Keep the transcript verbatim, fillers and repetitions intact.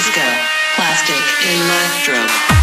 Disco, plastic, electro.